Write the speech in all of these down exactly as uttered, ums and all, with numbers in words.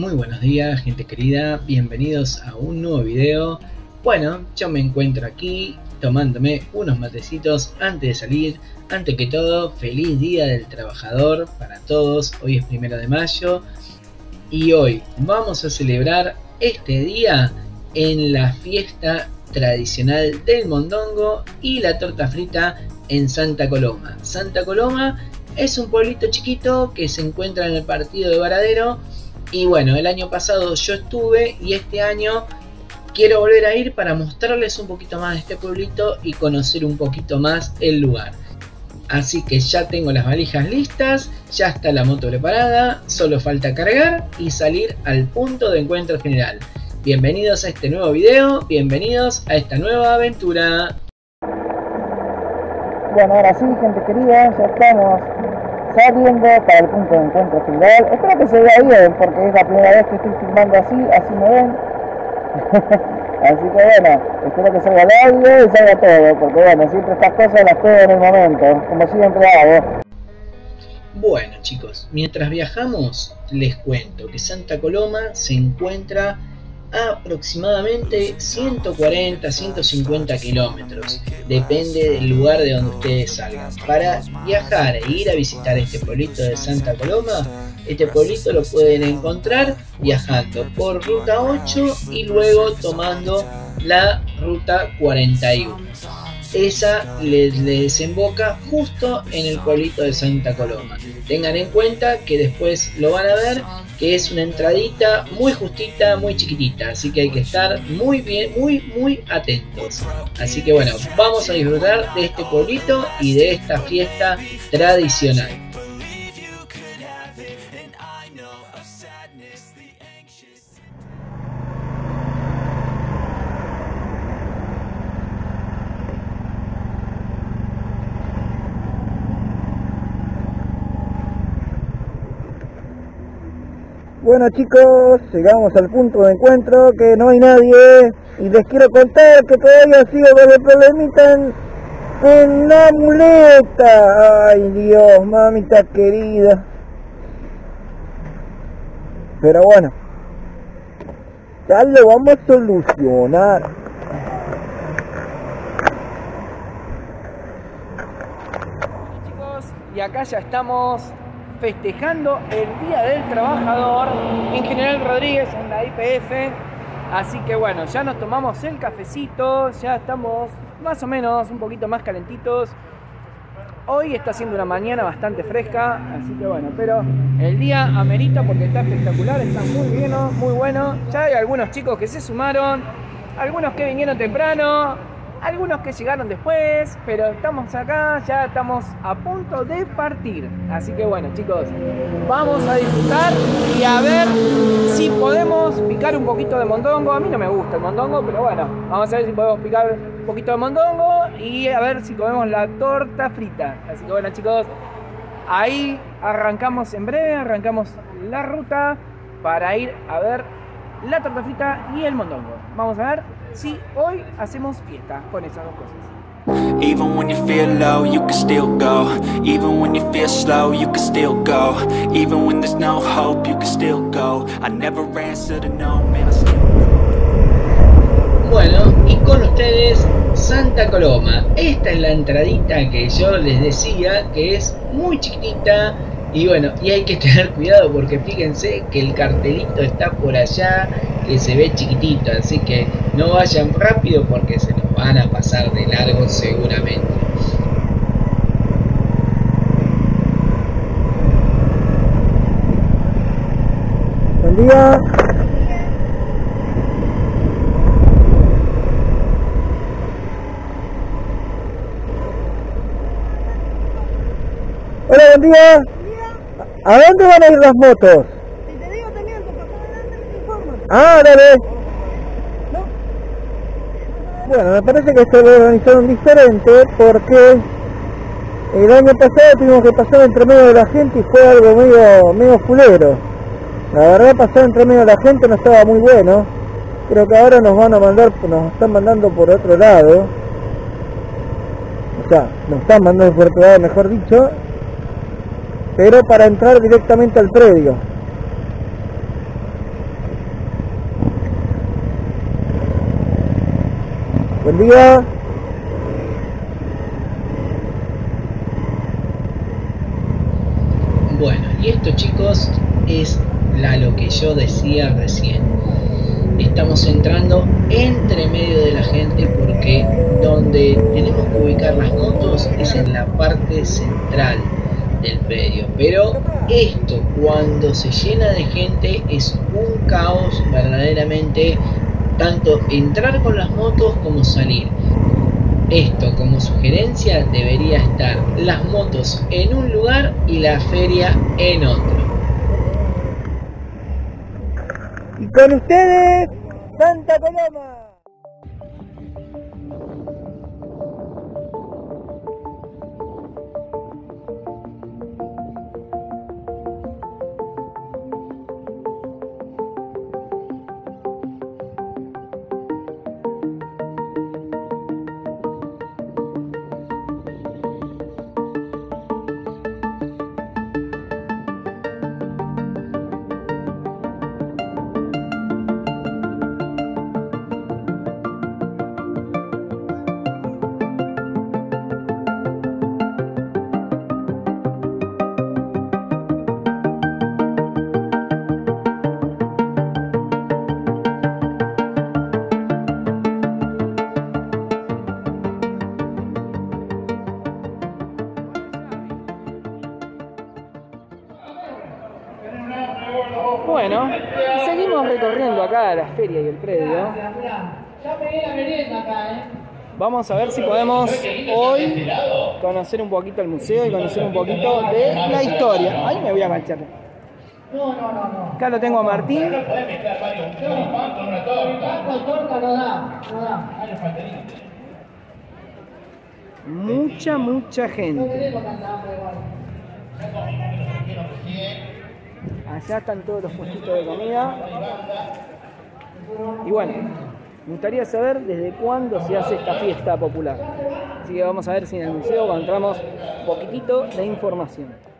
muy buenos días, gente querida, bienvenidos a un nuevo video. Bueno, yo me encuentro aquí tomándome unos matecitos antes de salir. Antes que todo, feliz día del trabajador para todos. Hoy es primero de mayo y hoy vamos a celebrar este día en la fiesta tradicional del mondongo y la torta frita en Santa Coloma. Santa Coloma es un pueblito chiquito que se encuentra en el partido de Baradero y bueno, el año pasado yo estuve y este año quiero volver a ir para mostrarles un poquito más de este pueblito y conocer un poquito más el lugar. Así que ya tengo las valijas listas, ya está la moto preparada, solo falta cargar y salir al punto de encuentro general. Bienvenidos a este nuevo video, bienvenidos a esta nueva aventura. Bueno, ahora sí, gente querida, ya estamos saliendo para el punto de encuentro final. Espero que se vea bien, porque es la primera vez que estoy filmando así, así me ven. Así que bueno, espero que salga el audio y salga todo, porque bueno, siempre estas cosas las pego en el momento, como siempre hago. Bueno chicos, mientras viajamos, les cuento que Santa Coloma se encuentra a aproximadamente ciento cuarenta a ciento cincuenta kilómetros, depende del lugar de donde ustedes salgan. Para viajar e ir a visitar este pueblito de Santa Coloma, este pueblito lo pueden encontrar viajando por ruta ocho y luego tomando la ruta cuarenta y uno. Esa les, les desemboca justo en el pueblito de Santa Coloma. Tengan en cuenta que después lo van a ver, que es una entradita muy justita, muy chiquitita, así que hay que estar muy bien, muy muy atentos. Así que bueno, vamos a disfrutar de este pueblito y de esta fiesta tradicional. Bueno chicos, llegamos al punto de encuentro, que no hay nadie, y les quiero contar que todavía sigo con el problemita en, en la muleta. Ay Dios, mamita querida. Pero bueno, ya lo vamos a solucionar. Chicos, y acá ya estamos festejando el Día del Trabajador en General Rodríguez, en la Y P F. Así que bueno, ya nos tomamos el cafecito, ya estamos más o menos un poquito más calentitos. Hoy está siendo una mañana bastante fresca, así que bueno, pero el día amerita porque está espectacular, está muy bien, muy bueno. Ya hay algunos chicos que se sumaron, algunos que vinieron temprano, algunos que llegaron después, pero estamos acá, ya estamos a punto de partir. Así que bueno chicos, vamos a disfrutar y a ver si podemos picar un poquito de mondongo. A mí no me gusta el mondongo, pero bueno, vamos a ver si podemos picar un poquito de mondongo y a ver si comemos la torta frita. Así que bueno chicos, ahí arrancamos en breve, arrancamos la ruta para ir a ver la torta frita y el mondongo. Vamos a ver. Sí, hoy hacemos fiesta con esas dos cosas. Even when you feel low, you can still go. Even when you feel slow, you can still go. Even when there's no hope, you can still go. I never answer to no man, I still go. Bueno, y con ustedes Santa Coloma. Esta es la entradita que yo les decía, que es muy chiquitita. Y bueno, y hay que tener cuidado porque fíjense que el cartelito está por allá, que se ve chiquitito, así que no vayan rápido porque se nos van a pasar de largo seguramente. Buen día. Hola, buen día. ¿A dónde van a ir las motos? Si te digo te miento, porque adelante no te informan. Ah, dale. ¿No? Bueno, me parece que se lo organizaron diferente porque el año pasado tuvimos que pasar entre medio de la gente y fue algo medio, medio fulero. La verdad, pasar entre medio de la gente no estaba muy bueno. Creo que ahora nos van a mandar, nos están mandando por otro lado. O sea, nos están mandando por otro lado, mejor dicho. Pero para entrar directamente al predio. Buen día. Bueno, y esto, chicos, es la, lo que yo decía recién. Estamos entrando entre medio de la gente porque donde tenemos que ubicar las motos es en la parte central del predio. Pero esto, cuando se llena de gente, es un caos verdaderamente, tanto entrar con las motos como salir. Esto, como sugerencia, debería estar las motos en un lugar y la feria en otro. Y con ustedes, Santa Coloma. Bueno, seguimos recorriendo acá la feria y el predio. Vamos a ver si podemos hoy conocer un poquito el museo y conocer un poquito de la historia. Ahí me voy a manchar. No, no, no, no. Acá lo tengo a Martín. Mucha, mucha gente. Allá están todos los puestitos de comida. Y bueno, me gustaría saber desde cuándo se hace esta fiesta popular. Así que vamos a ver si en el museo encontramos un poquitito de información.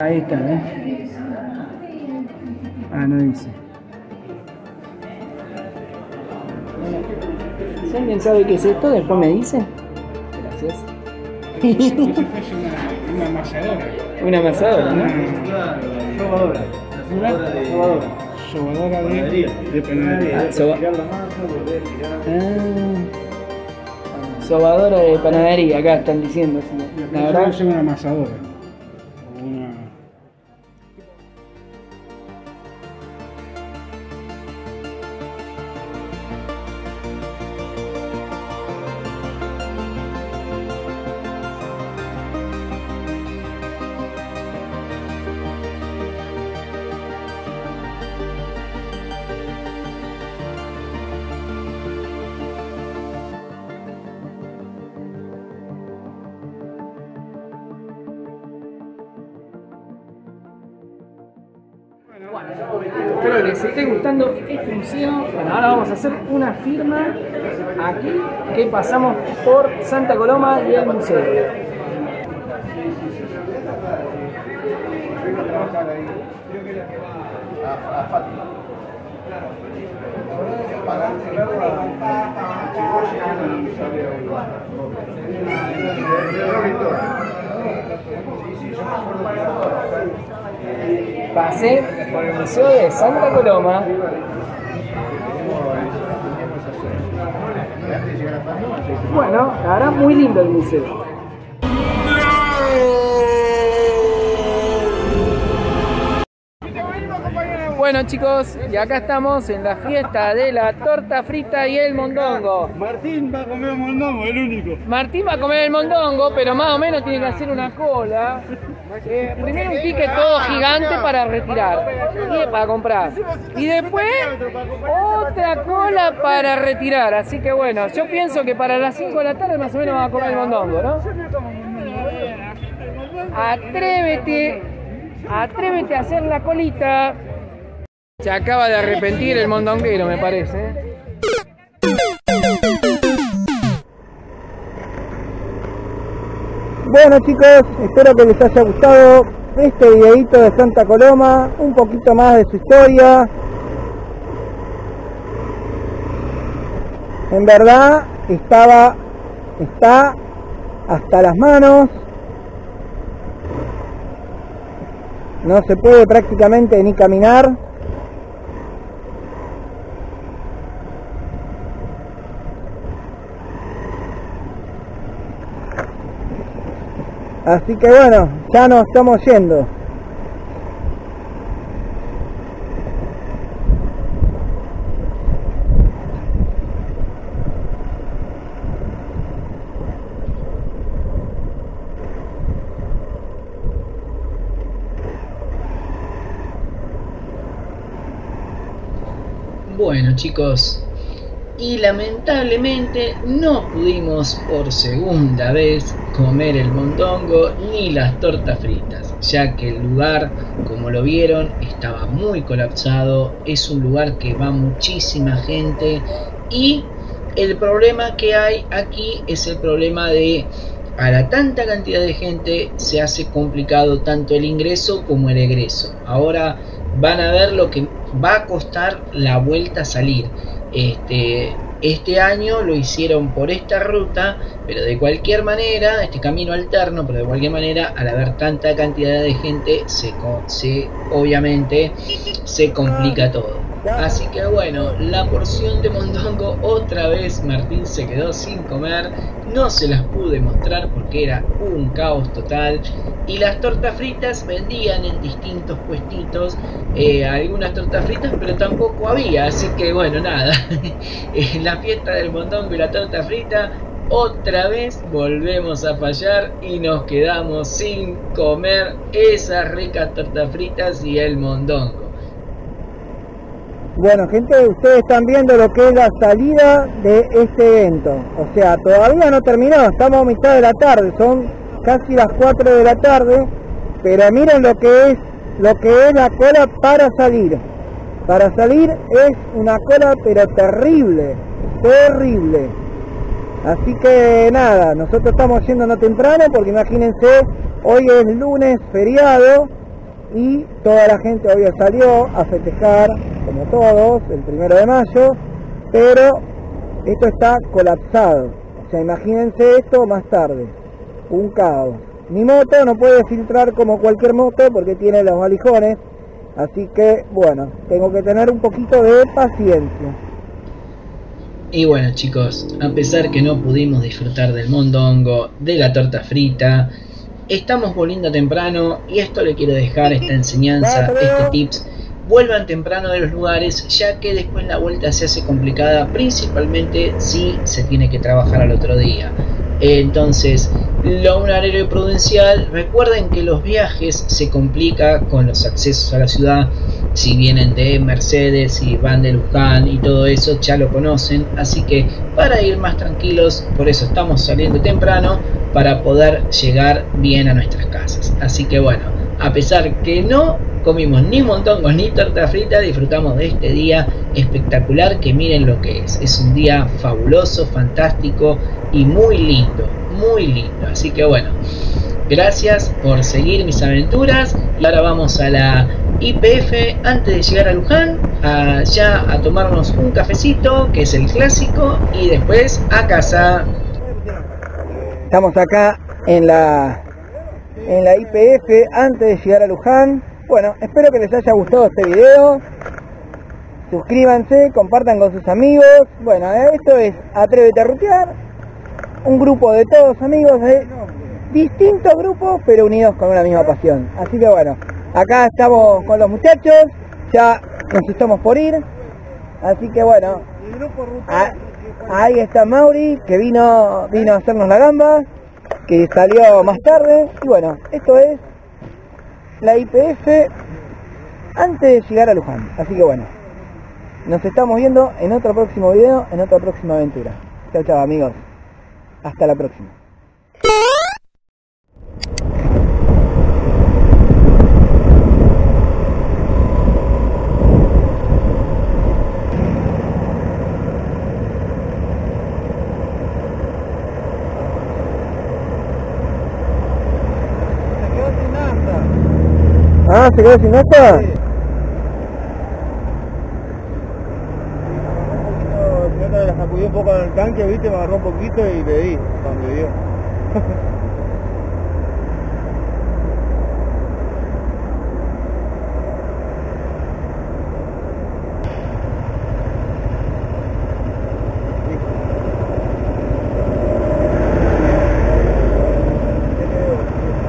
Ahí está, ¿eh? Ah, no dice. Si alguien sabe qué es esto, después me dice. Gracias. Si fuese una amasadora. Una amasadora, ¿no? Sobadora. Sobadora. Sobadora de panadería. Sobadora de panadería, acá están diciendo. La verdad es una amasadora. Espero que les esté gustando este museo. Bueno, ahora vamos a hacer una firma aquí que pasamos por Santa Coloma y el museo. Pasé por el museo de Santa Coloma Bueno, ahora muy lindo el museo. Bueno chicos, y acá estamos en la fiesta de la torta frita y el mondongo. Martín va a comer el mondongo, el único. Martín va a comer el mondongo, pero más o menos tiene que hacer una cola. Eh, primero un ticket todo gigante para retirar, y para comprar. Y después otra cola para retirar. Así que bueno, yo pienso que para las cinco de la tarde más o menos va a comer el mondongo, ¿no? Atrévete, atrévete a hacer la colita. Se acaba de arrepentir el mondonguero, me parece. Bueno chicos, espero que les haya gustado este videito de Santa Coloma, un poquito más de su historia. En verdad, estaba, está hasta las manos. No se puede prácticamente ni caminar. Así que bueno, ya nos estamos yendo. Bueno chicos, y lamentablemente no pudimos por segunda vez comer el mondongo ni las tortas fritas, ya que el lugar, como lo vieron, estaba muy colapsado. Es un lugar que va muchísima gente y el problema que hay aquí es el problema de a la tanta cantidad de gente se hace complicado tanto el ingreso como el egreso. Ahora van a ver lo que va a costar la vuelta a salir. Este, este año lo hicieron por esta ruta, pero de cualquier manera, este camino alterno, pero de cualquier manera, al haber tanta cantidad de gente, se, se obviamente se complica todo. Así que bueno, la porción de mondongo otra vez Martín se quedó sin comer, no se las pude mostrar porque era un caos total. Y las tortas fritas vendían en distintos puestitos, eh, algunas tortas fritas, pero tampoco había, así que bueno, nada. La fiesta del mondongo y la torta frita, otra vez volvemos a fallar y nos quedamos sin comer esas ricas tortas fritas y el mondongo. Bueno gente, ustedes están viendo lo que es la salida de este evento. O sea, todavía no terminó, estamos a mitad de la tarde, son casi las cuatro de la tarde. Pero miren lo que es, lo que es la cola para salir. Para salir es una cola pero terrible, terrible. Así que nada, nosotros estamos yéndonos temprano porque imagínense, hoy es lunes, feriado. Y toda la gente obvio salió a festejar, como todos, el primero de mayo, pero esto está colapsado. O sea, imagínense esto más tarde, un caos. Mi moto no puede filtrar como cualquier moto porque tiene los valijones, así que bueno, tengo que tener un poquito de paciencia. Y bueno chicos, a pesar que no pudimos disfrutar del mondongo, de la torta frita, estamos volviendo temprano y esto le quiero dejar, esta enseñanza, este tips. Vuelvan temprano de los lugares, ya que después la vuelta se hace complicada, principalmente si se tiene que trabajar al otro día. Entonces, lo un horario prudencial. Recuerden que los viajes se complica con los accesos a la ciudad. Si vienen de Mercedes, si van de Luján y todo eso, ya lo conocen. Así que para ir más tranquilos, por eso estamos saliendo temprano, para poder llegar bien a nuestras casas. Así que bueno, a pesar que no comimos ni mondongos ni torta frita, disfrutamos de este día espectacular que miren lo que es. Es un día fabuloso, fantástico y muy lindo, muy lindo. Así que bueno, gracias por seguir mis aventuras. Y ahora vamos a la Y P F antes de llegar a Luján, a, ya a tomarnos un cafecito, que es el clásico, y después a casa. Estamos acá en la en la Y P F antes de llegar a Luján. Bueno, espero que les haya gustado este video. suscríbanse, compartan con sus amigos. Bueno, esto es Atrévete a Rutear, un grupo de todos amigos de distintos grupos, pero unidos con una misma pasión. Así que bueno, acá estamos con los muchachos, ya nos estamos por ir, así que bueno, ahí está Mauri, que vino, vino a hacernos la gamba, que salió más tarde. Y bueno, esto es la Y P F antes de llegar a Luján. Así que bueno, nos estamos viendo en otro próximo video, en otra próxima aventura. Chao, chao amigos. Hasta la próxima. Ah, ¿se quedó sin nota? Sí. Un poquito, la sacudí un poco en el tanque, viste, me agarró un poquito y le di cuando dio.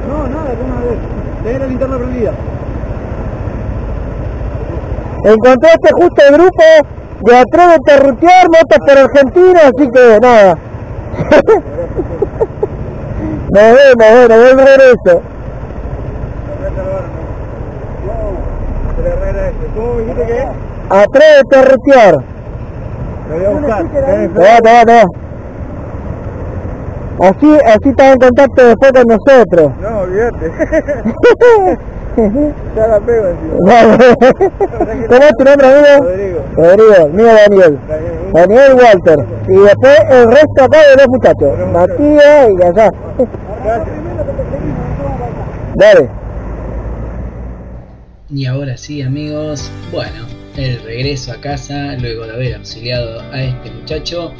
No, nada, tengo una vez. Tengo la linterna prendida. Encontraste justo el grupo de Atrévete a Rutear, motos por Argentina, así que nada. Nos vemos, bueno, buen regreso. ¿Cómo dijiste que es? Atrévete a Rutear. Lo voy a buscar. Te va, te va, Así, así estás en contacto después con nosotros. No, olvídate. Ya la pego encima. ¿Cómo es tu nombre, amigo? Rodrigo. Rodrigo, mío Daniel. Daniel Walter. Y después el resto acá de los muchachos. Matías y allá. Dale. Y ahora sí, amigos. Bueno, el regreso a casa luego de haber auxiliado a este muchacho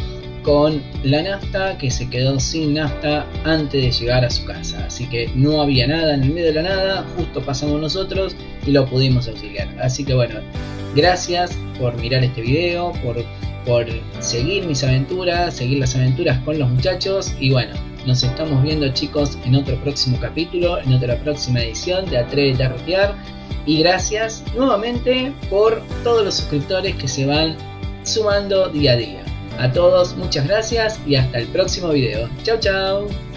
con la nafta, que se quedó sin nafta antes de llegar a su casa, así que no había nada en el medio de la nada, justo pasamos nosotros y lo pudimos auxiliar. Así que bueno, gracias por mirar este video, por, por seguir mis aventuras, seguir las aventuras con los muchachos, y bueno, nos estamos viendo chicos en otro próximo capítulo, en otra próxima edición de Atrévete a Rutear, y gracias nuevamente por todos los suscriptores que se van sumando día a día. A todos, muchas gracias y hasta el próximo video. Chau, chau.